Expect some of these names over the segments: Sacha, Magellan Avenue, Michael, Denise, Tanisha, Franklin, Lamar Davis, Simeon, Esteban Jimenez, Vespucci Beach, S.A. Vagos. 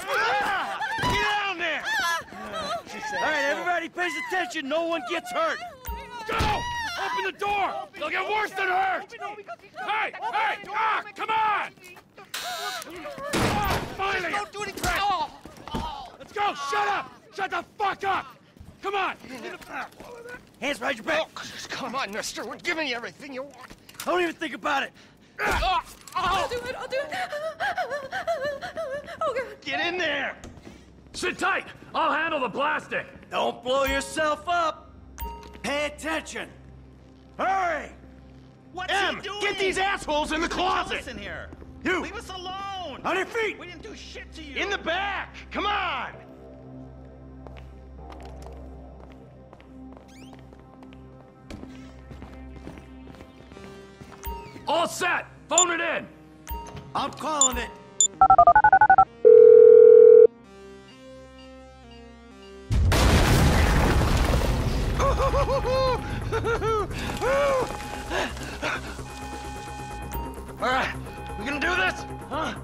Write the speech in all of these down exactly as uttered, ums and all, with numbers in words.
Ah! Get down there! Ah! All right, everybody pays attention. No one gets hurt. Go! Open the door! They'll get worse than hurt! Hey! Hey! Ah! Come on! Ah, finally! Don't do anything! Let's go! Shut up! Shut the fuck up! Come on! Hands behind your back! Oh, come on, mister. We're giving you everything you want. Don't even think about it. Oh. I'll do it! I'll do it! Oh, God. Get in there! Sit tight! I'll handle the plastic! Don't blow yourself up! Pay attention! Hurry! What's M, he doing? Get these assholes in the closet! In here. You! Leave us alone! On your feet! We didn't do shit to you! In the back! Come on! All set! Phone it in! I'm calling it! Alright, we gonna do this? Huh?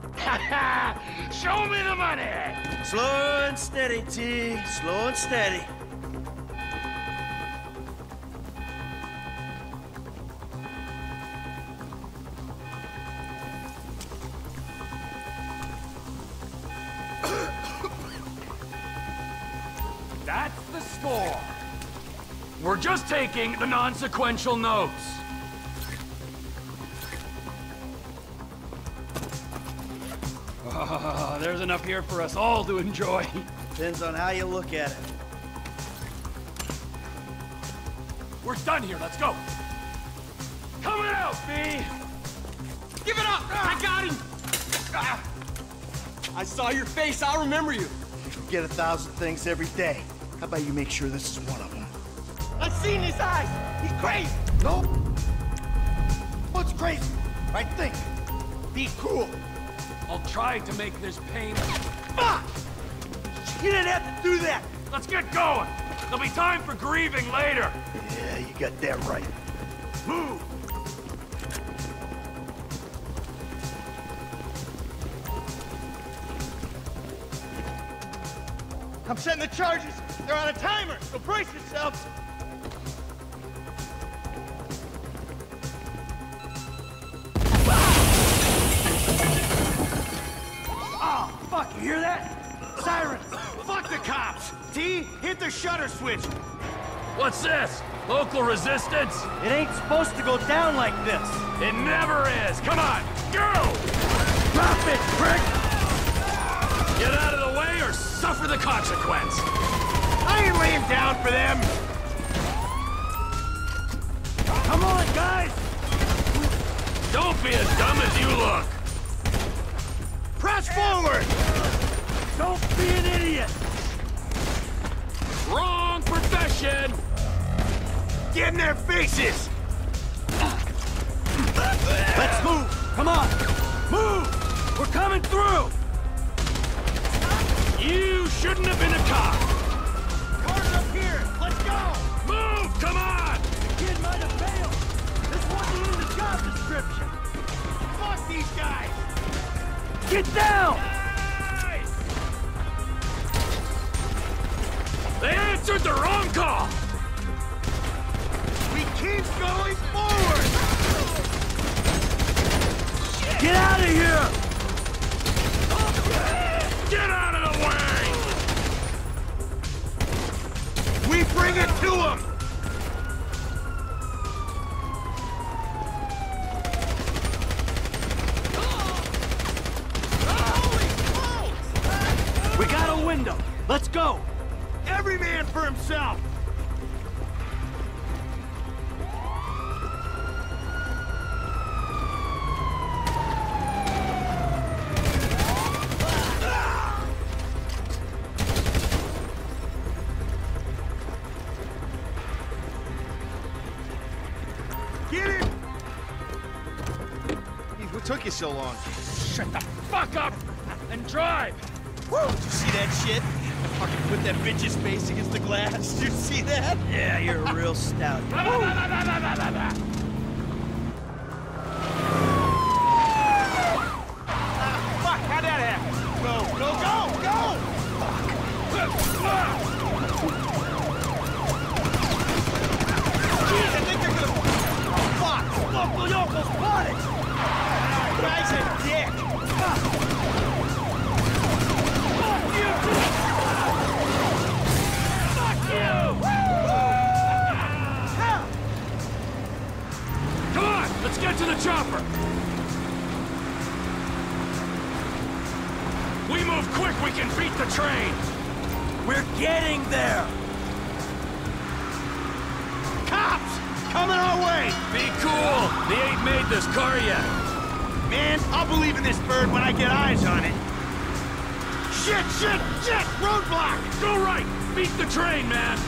Show me the money! Slow and steady, T. Slow and steady. We're just taking the non-sequential notes. Oh, there's enough here for us all to enjoy. Depends on how you look at it. We're done here, let's go. Coming out, B! Give it up! Ah. I got him! Ah. I saw your face, I'll remember you. You forget a thousand things every day. How about you make sure this is one of them? I've seen his eyes! He's crazy! No! What's crazy? I think. Be cool. I'll try to make this pain. Fuck! You didn't have to do that! Let's get going! There'll be time for grieving later! Yeah, you got that right. Move! I'm setting the charges! They're on a timer, so brace yourselves! You hear that? Siren! Fuck the cops! T, hit the shutter switch! What's this? Local resistance? It ain't supposed to go down like this! It never is! Come on! Go! Drop it, prick! Get out of the way or suffer the consequence! I ain't laying down for them! Come on, guys! Don't be as dumb as you look! Press forward! Don't be an idiot! Wrong profession! Get in their faces! Let's move! Come on! Move! We're coming through! You shouldn't have been a cop! Car's up here! Let's go! Move! Come on! The kid might have failed! This wasn't in the job description! Fuck these guys! Get down! Nice. They answered the wrong call! We keep going forward! Shit. Get out of here! Get out of the way! We bring it to them! Let's go! Every man for himself! Get it! What took you so long? Shut the fuck up and drive! Woo! Did you see that shit? Fucking put that bitch's face against the glass. Did you see that? Yeah, you're a real stout. Ah, fuck, how'd that happen? no, no, go, go! Jeez, I think they're gonna... Oh, fuck! Fuck, Leonco's got it! That guy's a dick! Fuck! Fuck you! Fuck you! Woo! Come on, let's get to the chopper! We move quick, we can beat the train! We're getting there! Cops! Coming our way! Be cool! They ain't made this car yet. Man, I'll believe in this bird when I get eyes on it. Shit, shit, shit! Roadblock! Go right! Beat the train, man!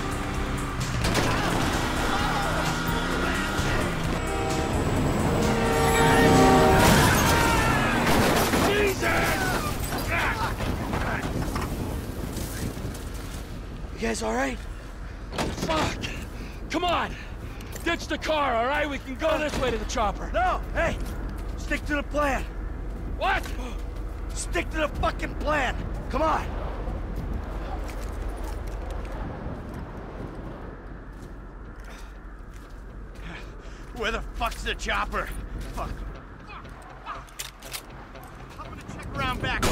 You guys all right? Fuck! Come on! Ditch the car, all right? We can go this way to the chopper. No! Hey! Stick to the plan. What? Stick to the fucking plan. Come on! Where the fuck's the chopper? Fuck. Fuck. Fuck. I'm gonna check around back.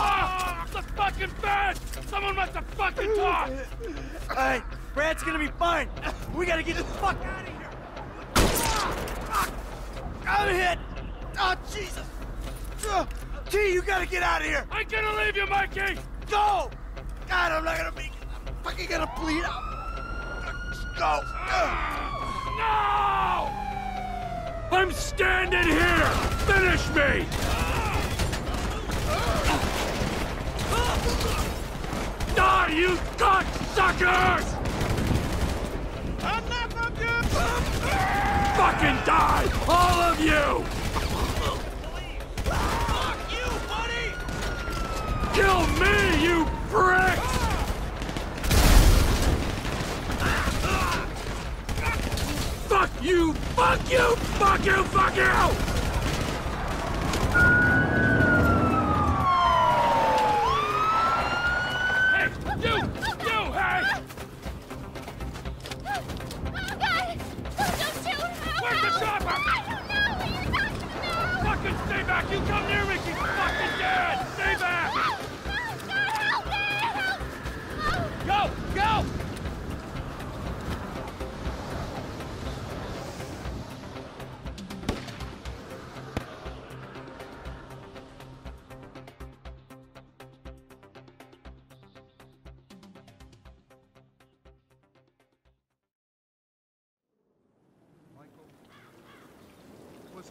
Ah! Oh, the fucking bed! Someone must have fucking talked! All right, Brad's gonna be fine. We gotta get the fuck out of here. Ah, ah, I'm hit! Oh, Jesus! Uh, T, you gotta get out of here! I'm gonna leave you, Mikey! Go! God, I'm not gonna make it. I'm fucking gonna bleed out. Go! Uh. No! I'm standing here! Finish me! Uh. Die, you cocksuckers! Enough of you! Fucking die, all of you! Fuck you, buddy! Kill me, you pricks! Fuck you! Fuck you! Fuck you! Fuck you! You come near me, she's fucking dead! Stay back! No, no, no, help me! Help! Oh. Go! Go! Michael was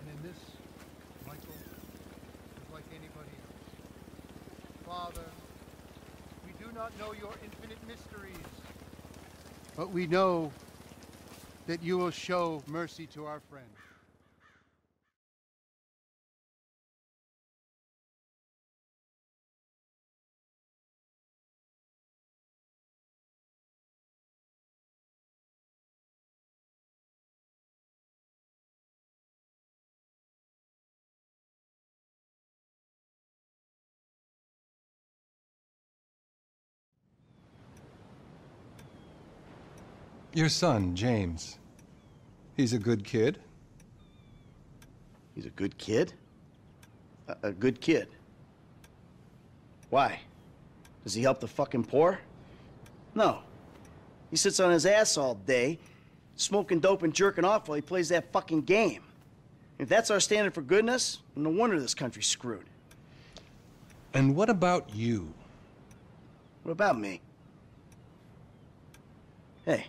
And in this, Michael is like anybody else. Father, we do not know your infinite mysteries, but we know that you will show mercy to our friend. Your son, James. He's a good kid. He's a good kid? A, a good kid? Why? Does he help the fucking poor? No. He sits on his ass all day, smoking dope and jerking off while he plays that fucking game. If that's our standard for goodness, no wonder this country's screwed. And what about you? What about me? Hey.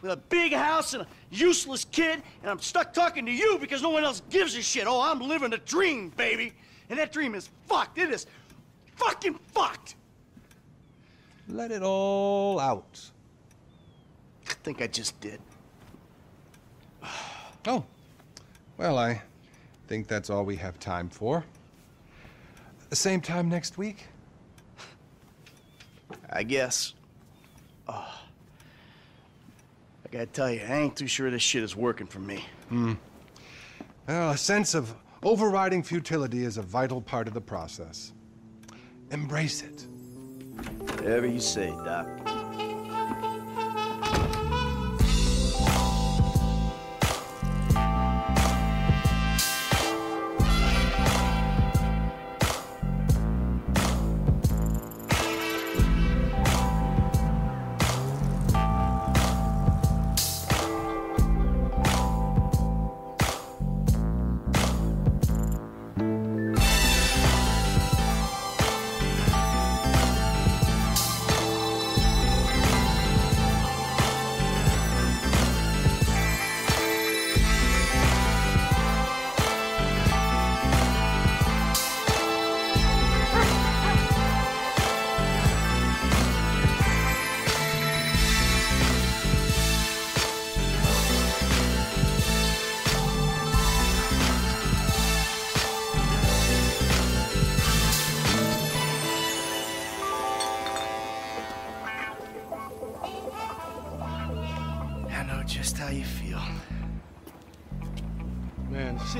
With a big house and a useless kid, and I'm stuck talking to you because no one else gives a shit. Oh, I'm living a dream, baby. And that dream is fucked. It is fucking fucked. Let it all out. I think I just did. Oh. Well, I think that's all we have time for. Same time next week? I guess. Oh. I gotta tell you, I ain't too sure this shit is working for me. Hmm. Well, a sense of overriding futility is a vital part of the process. Embrace it. Whatever you say, Doc.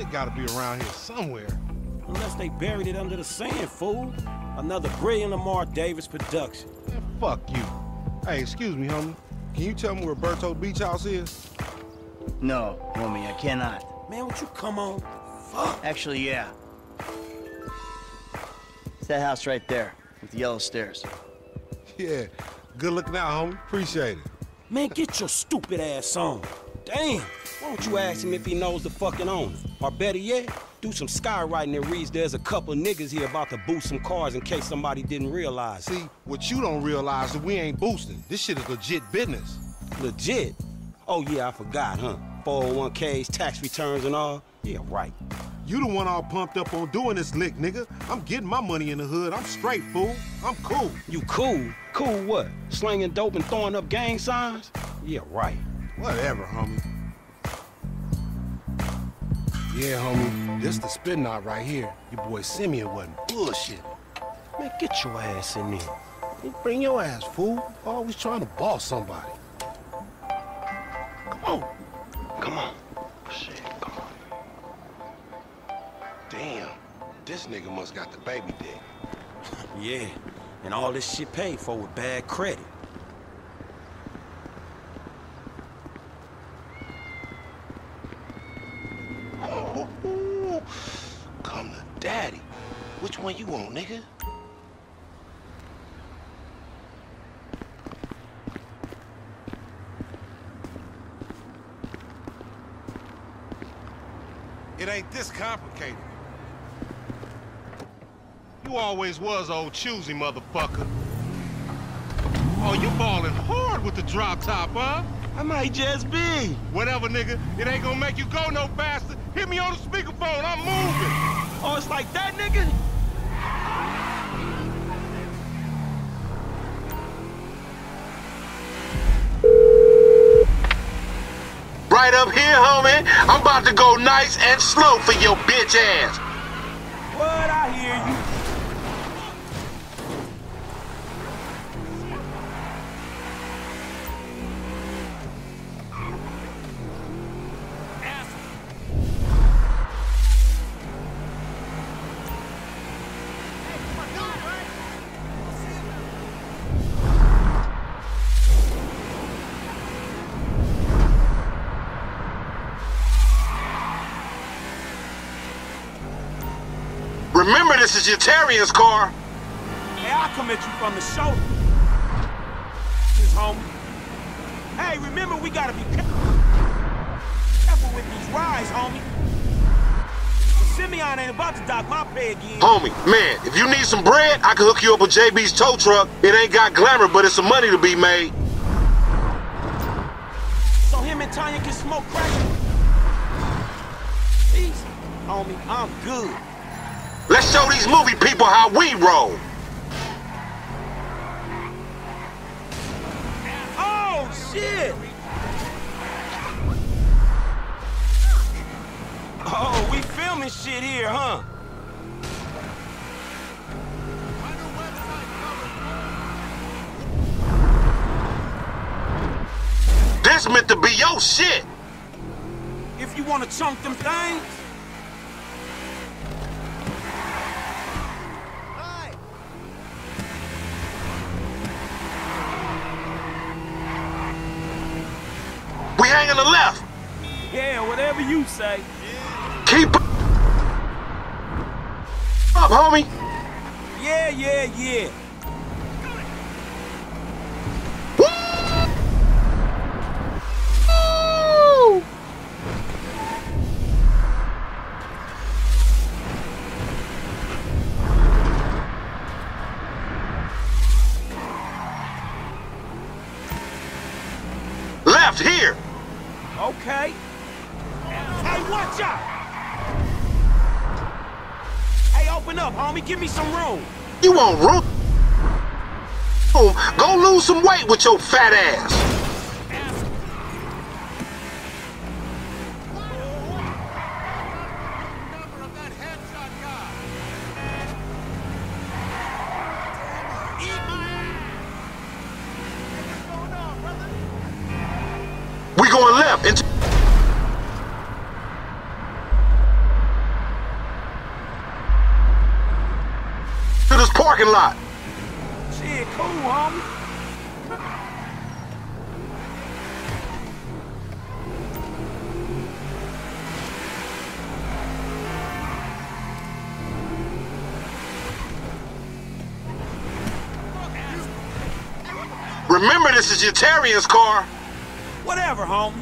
Gotta be around here somewhere. Unless they buried it under the sand, fool. Another brilliant Lamar Davis production. Man, fuck you. Hey, excuse me, homie. Can you tell me where Berto Beach House is? No, homie, I cannot. Man, would you come on? Fuck. Actually, yeah. It's that house right there with the yellow stairs. Yeah, good looking out, homie. Appreciate it. Man, get your stupid ass on. Damn. Why don't you ask him if he knows the fucking owner? Or better yet, do some skywriting that reads there's a couple niggas here about to boost some cars in case somebody didn't realize. See, what you don't realize is we ain't boosting. This shit is legit business. Legit? Oh, yeah, I forgot, huh? four oh one Ks, tax returns and all? Yeah, right. You the one all pumped up on doing this lick, nigga. I'm getting my money in the hood. I'm straight, fool. I'm cool. You cool? Cool what? Slinging dope and throwing up gang signs? Yeah, right. Whatever, homie. Yeah, homie, this the spin knot right here. Your boy Simeon wasn't bullshit. Man, get your ass in there. You bring your ass, fool. Always trying to boss somebody. Come on. Come on. Shit, come on. Damn, this nigga must got the baby dick. Yeah, and all this shit paid for with bad credit. Come to daddy. Which one you want, nigga? It ain't this complicated. You always was old choosy, motherfucker. Oh, you ballin' hard with the drop top, huh? I might just be. Whatever, nigga. It ain't gonna make you go no faster. Hit me on the speakerphone. I'm moving. Oh, it's like that, nigga? Right up here, homie. I'm about to go nice and slow for your bitch ass. What? I hear you. Remember, this is your Terrier's car. Hey, I come at you from the shoulder. This homie. Hey, remember, we gotta be careful with these rides, homie. Simeon ain't about to dock my pay again. Homie, man, if you need some bread, I can hook you up with J B's tow truck. It ain't got glamour, but it's some money to be made. So him and Tanya can smoke crack? Jeez, homie, I'm good. Let's show these movie people how we roll. Oh, shit! Oh, we filming shit here, huh? This meant to be your shit! If you want to chunk them things... We hang on the left! Yeah, whatever you say. Keep up, homie! Yeah, yeah, yeah. Woo! Left here! Okay. Hey, watch out! Open up, homie. Give me some room. You want room? Go lose some weight with your fat ass. We going left into. Parking lot. Shit, cool, homie. Remember, this is your Terrian's car. Whatever, homie.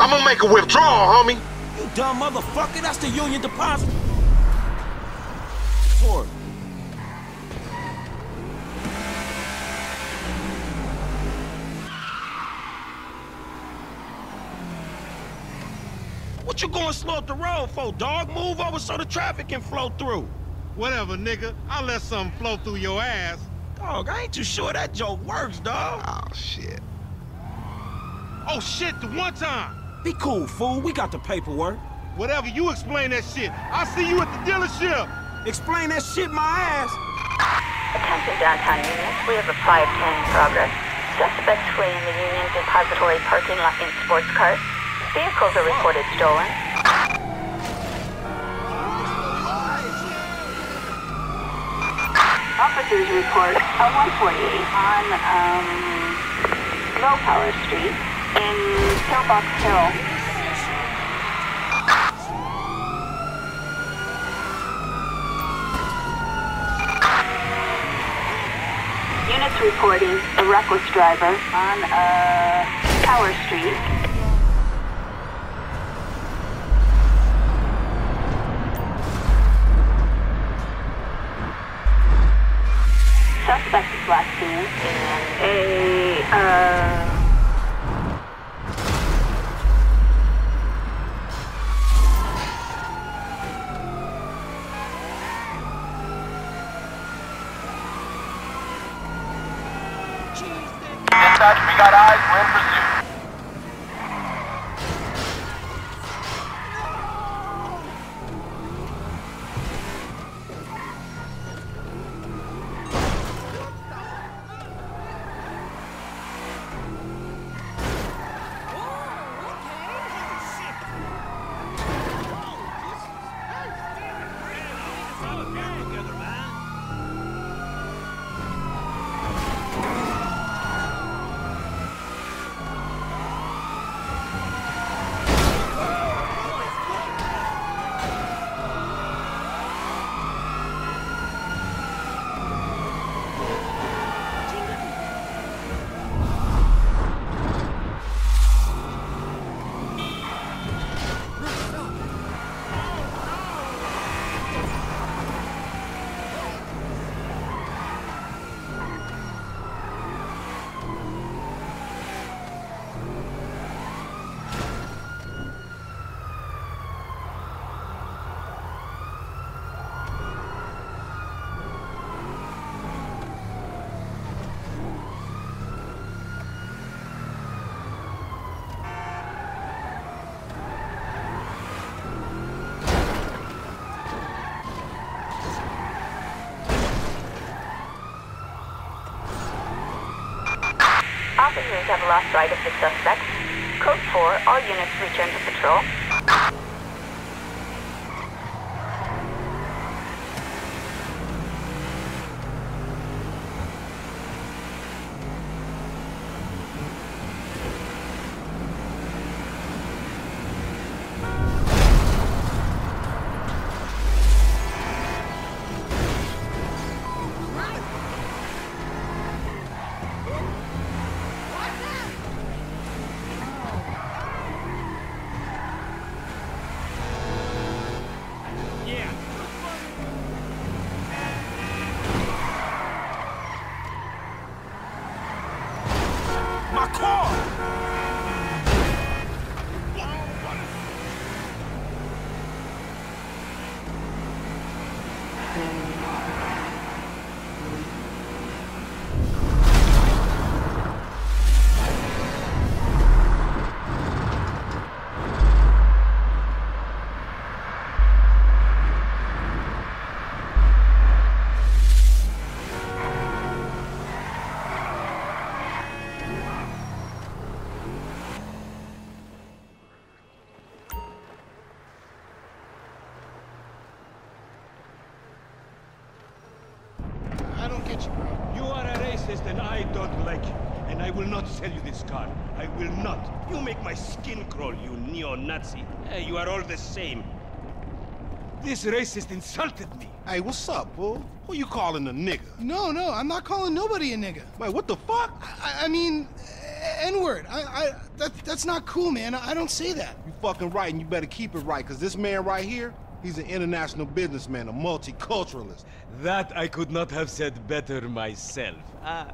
I'm gonna make a withdrawal, homie. You dumb motherfucker, that's the union deposit. For it. What you going slow up the road for, dog? Move over so the traffic can flow through. Whatever, nigga. I'll let something flow through your ass. Dog, I ain't too sure that joke works, dog. Oh, shit. Oh, shit, the one time. Be cool, fool. We got the paperwork. Whatever, you explain that shit. I'll see you at the dealership. Explain that shit, my ass. Attention, downtown units. We have a five ten in progress. Suspects fleeing the Union Depository parking lot in sports cars. Vehicles are reported stolen. Officers report a one forty on um, Low Power Street in Pillbox Hill. Units reporting a reckless driver on uh, Power Street. Suspect is last seen in a uh... Dispatch, we got eyes, we're in pursuit. Continuing to have a lost sight of the suspect. Code four, all units return to patrol. And I don't like you, and I will not sell you this car. I will not. You make my skin crawl, you neo-Nazi. Hey, you are all the same. This racist insulted me. Hey, what's up, bro? Who you calling a nigga? No, no, I'm not calling nobody a nigga. Wait, what the fuck? I, I mean, N-word. I, I, that, that's not cool, man. I, I don't say that. You fucking right, and you better keep it right, because this man right here, he's an international businessman, a multiculturalist. That I could not have said better myself. Ah.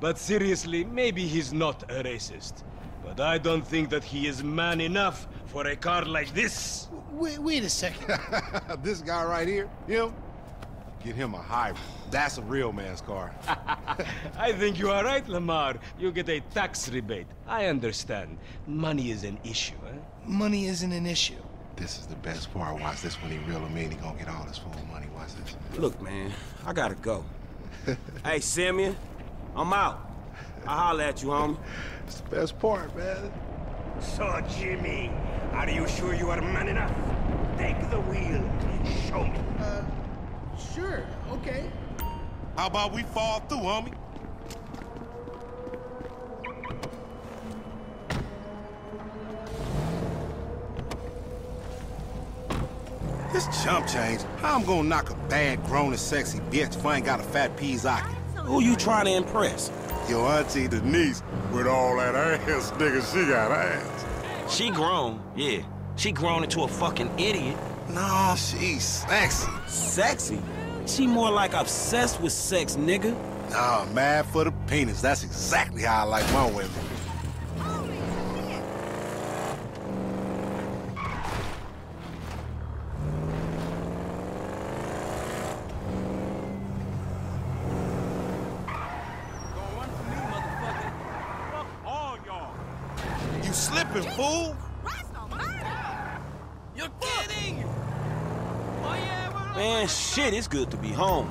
But seriously, maybe he's not a racist. But I don't think that he is man enough for a car like this. Wait, wait a second. This guy right here, him? Get him a hybrid. That's a real man's car. I think you are right, Lamar. You get a tax rebate. I understand. Money is an issue, eh? Money isn't an issue. This is the best part. Watch this when he reel him in. He gonna get all his full money. Watch this. Look, man, I gotta go. Hey, Simeon, I'm out. I'll holler at you, homie. It's the best part, man. So, Jimmy, are you sure you are man enough? Take the wheel and show me. Uh, sure, okay. How about we fall through, homie? This chump change, how I'm gonna knock a bad, grown and sexy bitch if I ain't got a fat peas pocket? Who you trying to impress? Your auntie Denise, with all that ass, nigga, she got ass. She grown, yeah. She grown into a fucking idiot. No, she's sexy. Sexy? She more like obsessed with sex, nigga. Nah, mad for the penis. That's exactly how I like my women. Slipping, fool! You're kidding! Man, shit, it's good to be home.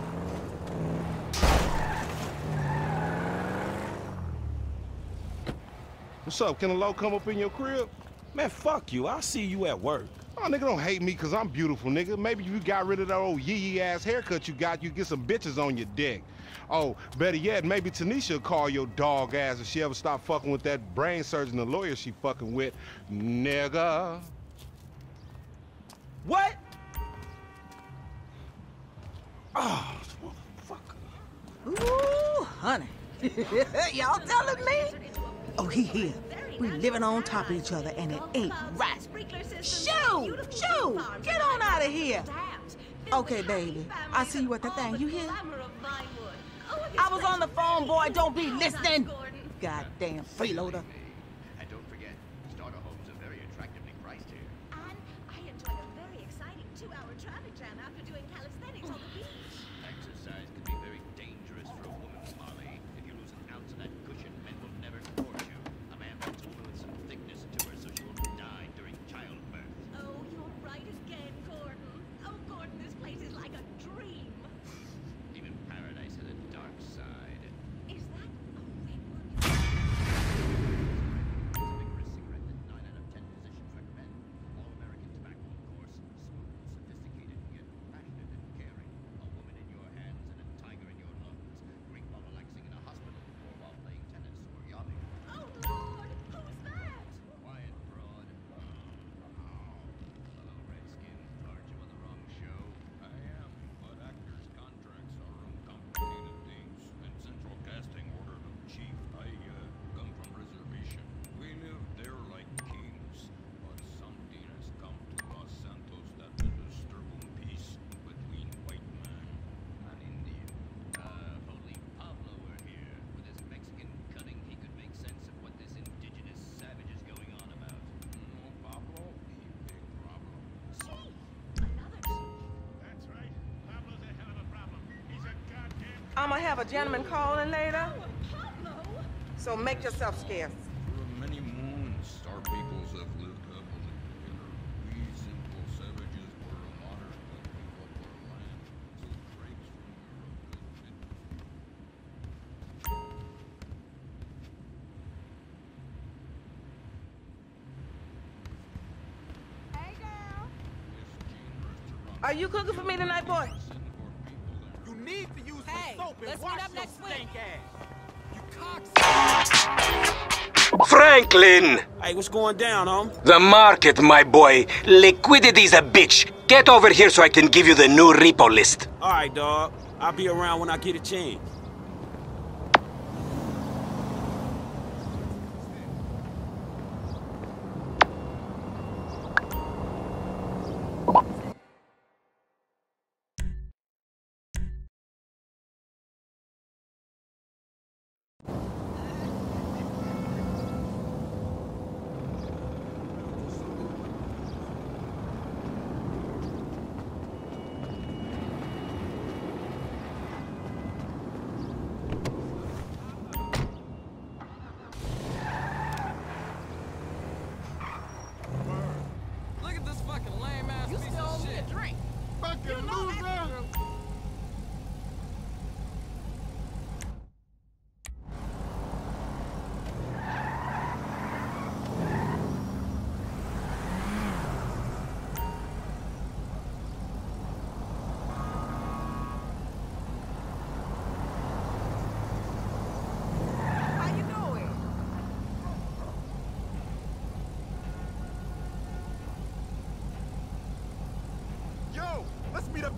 What's up? Can a low come up in your crib? Man, fuck you. I'll see you at work. Oh, nigga, don't hate me because I'm beautiful, nigga. Maybe if you got rid of that old yee-yee-ass haircut you got, you get some bitches on your dick. Oh, better yet, maybe Tanisha will call your dog ass if she ever stop fucking with that brain surgeon, the lawyer she fucking with, nigga. What? Oh, motherfucker. Ooh, honey. Y'all telling me? Oh, he here. We living on top of each other, and it ain't right. Shoo! Shoo! Get on out of here! Okay, baby. I see you at the thing. You hear? I was on the phone, boy. Don't be listening. Goddamn freeloader. And don't forget, starter homes are very attractively priced here. And I enjoyed a very exciting two-hour traffic jam after doing calisthenics on the beach. Exercise can be very dangerous for a woman, Molly. If you lose an ounce of that cushion, men will never court you. A man wants a woman with some thickness to her so she won't die during childbirth. Oh, you're right again, Gordon. Oh, Gordon, this place is like a dream. Even paradise has a dark side. Is that a red one? gonna have a gentleman calling later. So make yourself scarce. For many moons, our peoples have lived happily in a reasonable savages were a modern country of our land. So grapes from Europe and Midwest. Hey, girl. Are you cooking for me tonight, boy? You need to use hey, the soap and wash your stink ass. Franklin! Hey, what's going down, home? The market, my boy. Liquidity's a bitch. Get over here so I can give you the new repo list. All right, dog. I'll be around when I get a chance.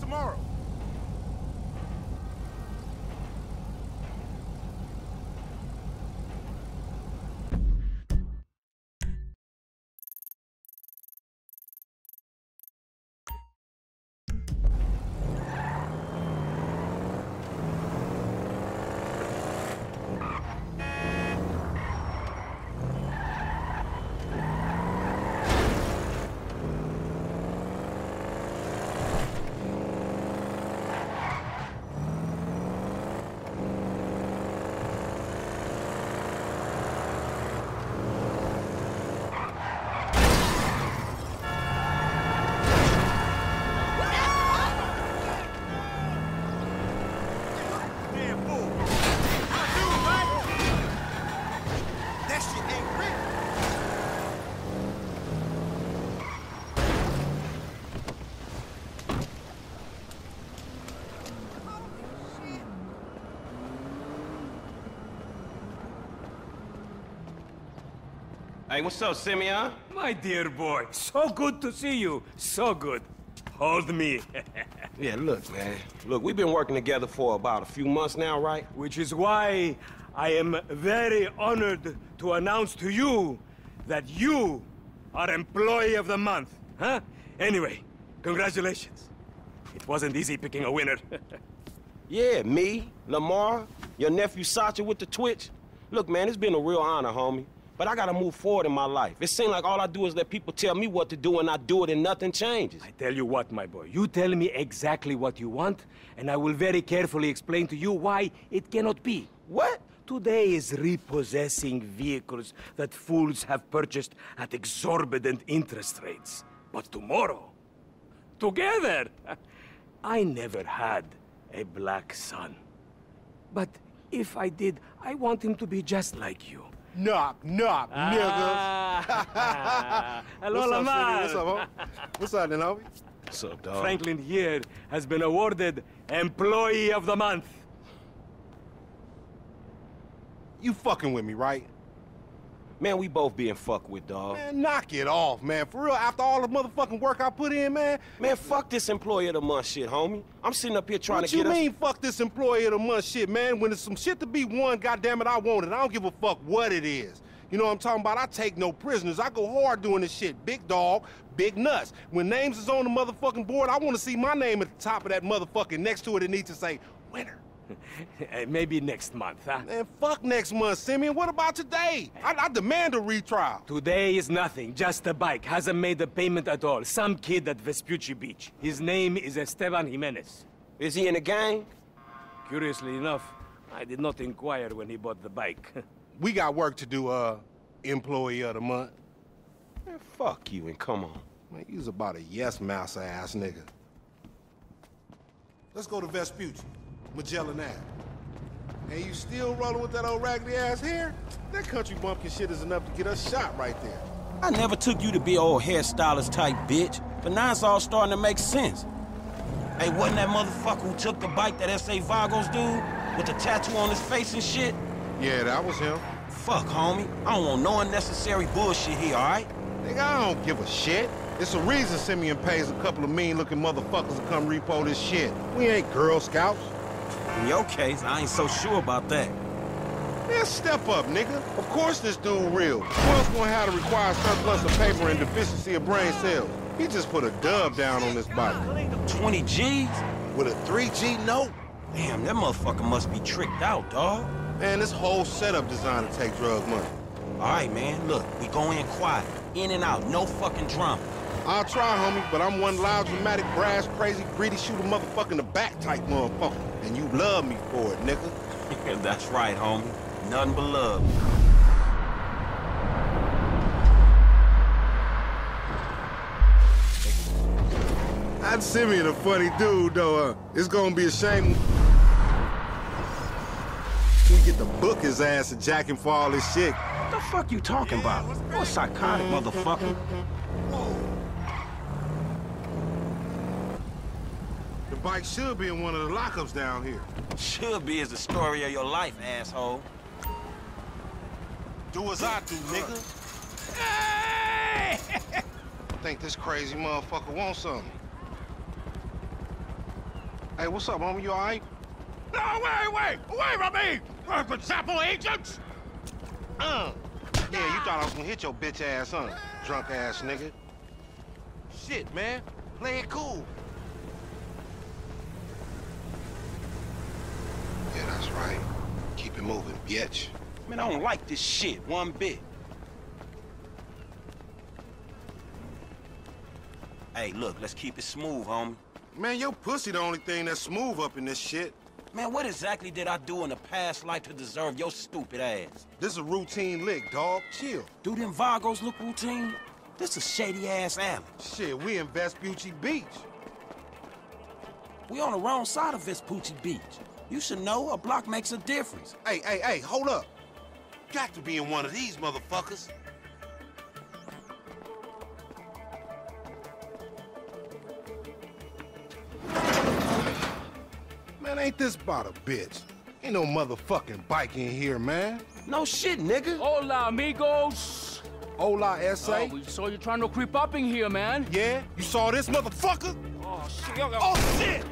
Tomorrow. Hey, what's up, Simeon? My dear boy, so good to see you. So good. Hold me. Yeah, look, man. Look, we've been working together for about a few months now, right? Which is why I am very honored to announce to you that you are Employee of the Month, huh? Anyway, congratulations. It wasn't easy picking a winner. Yeah, me, Lamar, your nephew Sacha with the Twitch. Look, man, it's been a real honor, homie. But I gotta move forward in my life. It seems like all I do is let people tell me what to do, and I do it and nothing changes. I tell you what, my boy. You tell me exactly what you want, and I will very carefully explain to you why it cannot be. What? Today is repossessing vehicles that fools have purchased at exorbitant interest rates. But tomorrow, together, I never had a black son. But if I did, I want him to be just like you. Knock, knock, ah. Niggas. Hello, what's Lamar. Up, what's up, homie? What's up, then, homie? What's up, dog? Franklin here has been awarded Employee of the Month. You fucking with me, right? Man, we both being fucked with, dog. Man, knock it off, man. For real, after all the motherfucking work I put in, man. Man, fuck this Employee of the Month shit, homie. I'm sitting up here trying what to get What you mean, us... fuck this Employee of the Month shit, man? When there's some shit to be won, goddammit, I want it. I don't give a fuck what it is. You know what I'm talking about? I take no prisoners. I go hard doing this shit. Big dog, big nuts. When names is on the motherfucking board, I want to see my name at the top of that motherfucking next to it. It needs to say, winner. Maybe next month, huh? Man, fuck next month, Simeon. What about today? I, I demand a retrial. Today is nothing. Just a bike. Hasn't made a payment at all. Some kid at Vespucci Beach. His name is Esteban Jimenez. Is he in the gang? Curiously enough, I did not inquire when he bought the bike. We got work to do, uh, employee of the month. Man, fuck you and come on. Man, you's about a yes master ass nigga. Let's go to Vespucci, Magellan Avenue. And you still rolling with that old raggedy ass hair? That country bumpkin shit is enough to get us shot right there. I never took you to be old hairstylist type bitch, but now it's all starting to make sense. Hey, wasn't that motherfucker who took the bike that S A Vagos dude with the tattoo on his face and shit? Yeah, that was him. Fuck, homie. I don't want no unnecessary bullshit here, all right? Nigga, I don't give a shit. It's a reason Simeon pays a couple of mean-looking motherfuckers to come repo this shit. We ain't Girl Scouts. In your case, I ain't so sure about that. Man, step up, nigga. Of course this dude real. Who else gonna have to require surplus of paper and deficiency of brain cells? He just put a dub down on this bike. twenty G's? With a three G note? Damn, that motherfucker must be tricked out, dawg. Man, this whole setup designed to take drug money. All right, man, look, we go in quiet. In and out, no fucking drama. I'll try, homie, but I'm one loud, dramatic, brass, crazy, greedy, shoot a motherfucker in the back type motherfucker. And you love me for it, nigga. Yeah, that's right, homie. Nothing but love. That Simeon a funny dude, though. Uh, it's gonna be a shame we get to book his ass and jack him for all this shit. What the fuck you talking about? You're a psychotic motherfucker. The bike should be in one of the lockups down here. Should be is the story of your life, asshole. Do as I do, nigga. Hey! I think this crazy motherfucker wants something. Hey, what's up, homie? You all right? No, wait, wait! Away from me! Perfect sample agents! Uh. Yeah, you thought I was gonna hit your bitch ass, huh? Drunk ass nigga. Shit, man. Play it cool. Yeah, that's right. Keep it moving, bitch. Man, I don't like this shit one bit. Hey, look, let's keep it smooth, homie. Man, your pussy the only thing that's smooth up in this shit. Man, what exactly did I do in the past life to deserve your stupid ass? This is a routine lick, dog. Chill. Do them Vagos look routine? This a shady-ass alley. Shit, we in Vespucci Beach. We on the wrong side of Vespucci Beach. You should know a block makes a difference. Hey, hey, hey, hold up. Got to be in one of these motherfuckers. Man, ain't this about a bitch? Ain't no motherfucking bike in here, man. No shit, nigga. Hola, amigos. Hola, S A. Oh, we saw you trying to creep up in here, man. Yeah? You saw this motherfucker? Oh, shit. Oh, shit!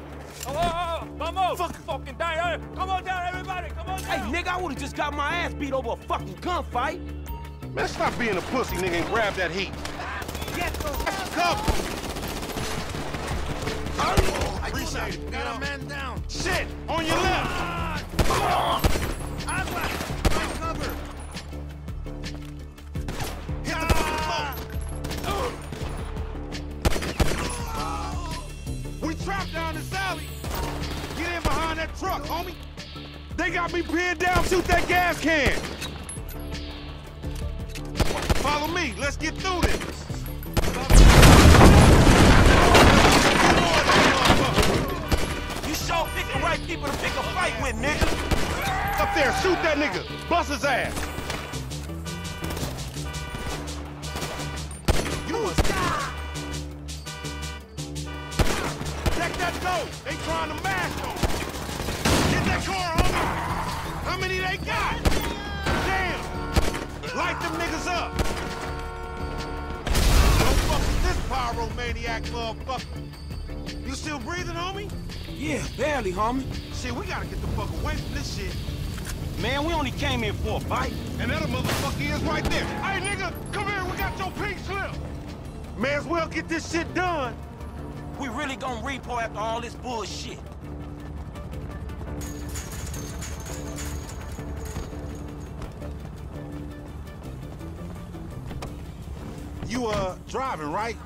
Oh, oh, oh, vamos! Fuck. Fucking die! Come on down, everybody! Come on down! Hey, nigga, I would've just got my ass beat over a fucking gunfight. Man, stop being a pussy, nigga, and grab that heat. Get the cover! Got a man down. Shit! On your left! Agua! My cover! Hit the fucking boat! We trapped down this alley! Get in behind that truck, homie! They got me pinned down! Shoot that gas can! Follow me! Let's get through this! Right people to pick a fight with, nigga. Up there, shoot that nigga. Bust his ass. You a star. Check that door. They trying to mash on. Get that car, homie. How many they got? Damn. Light them niggas up. Don't fuck with this pyromaniac motherfucker. You still breathing, homie? Yeah, barely, homie. Shit, we gotta get the fuck away from this shit. Man, we only came here for a bite. And that a motherfucker is right there. Hey, nigga, come here, we got your pink slip. May as well get this shit done. We really gonna repo after all this bullshit. You, uh, driving, right?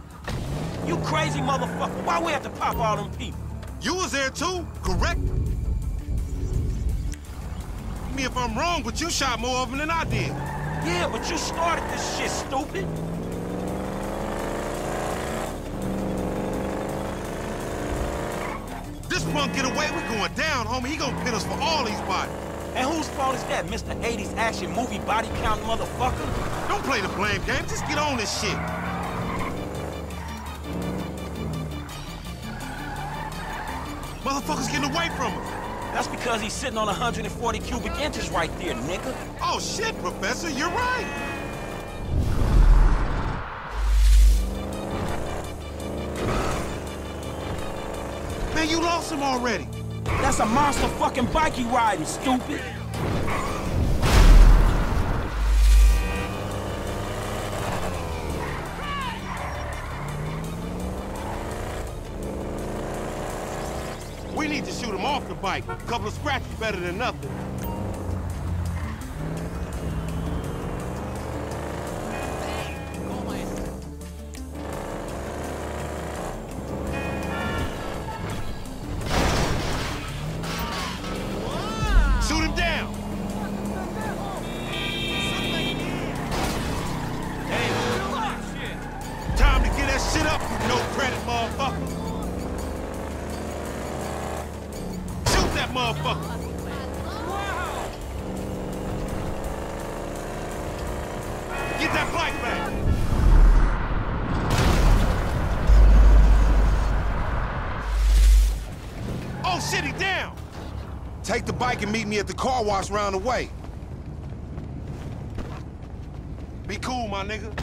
You crazy motherfucker. Why we have to pop all them people? You was there too, correct? me if I'm wrong, but you shot more of them than I did. Yeah, but you started this shit, stupid. This punk get away, we going down, homie. He gonna pit us for all these bodies. And whose fault is that, Mister eighties action movie body count motherfucker? Don't play the blame game, just get on this shit. Motherfucker's getting away from us. That's because he's sitting on one hundred forty cubic inches right there, nigga. Oh, shit, Professor, you're right. Man, you lost him already. That's a monster fucking bike you riding, stupid. We need to shoot him off the bike. A couple of scratches better than nothing. Take the bike and meet me at the car wash round the way. Be cool, my nigga.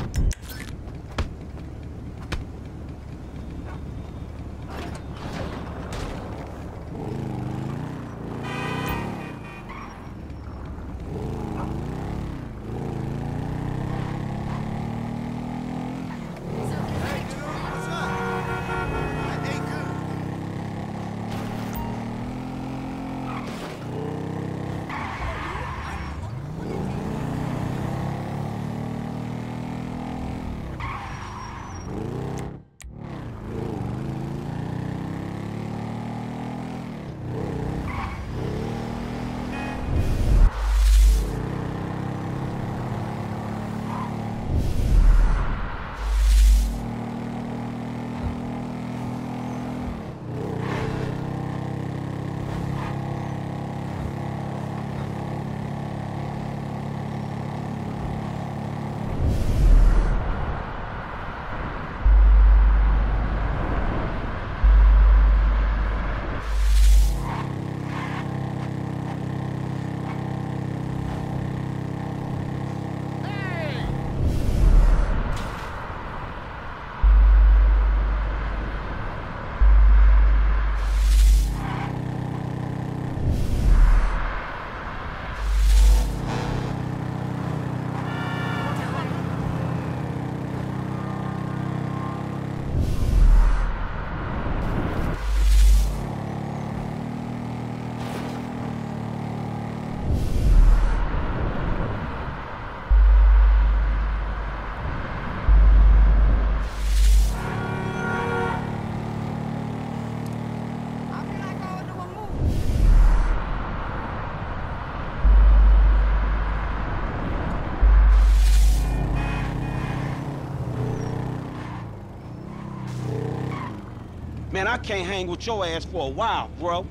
Man, I can't hang with your ass for a while, bro.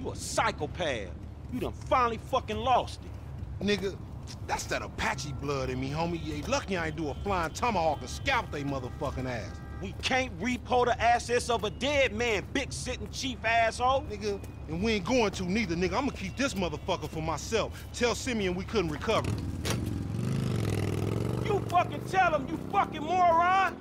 You a psychopath. You done finally fucking lost it. Nigga, that's that Apache blood in me, homie. You ain't lucky I ain't do a flying tomahawk and scalp they motherfucking ass. We can't repo the assets of a dead man, big sitting chief asshole. Nigga, and we ain't going to neither, nigga. I'ma keep this motherfucker for myself. Tell Simeon we couldn't recover. You fucking tell him, you fucking moron!